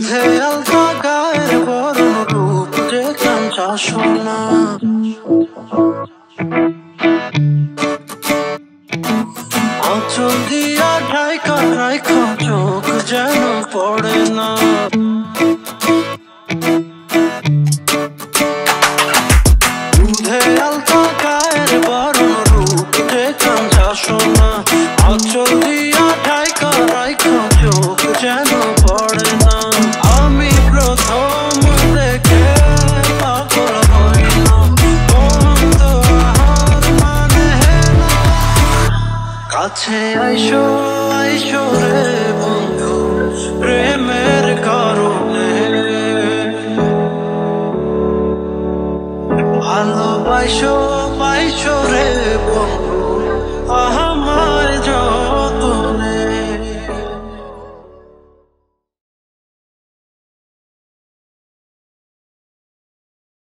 I show, I show.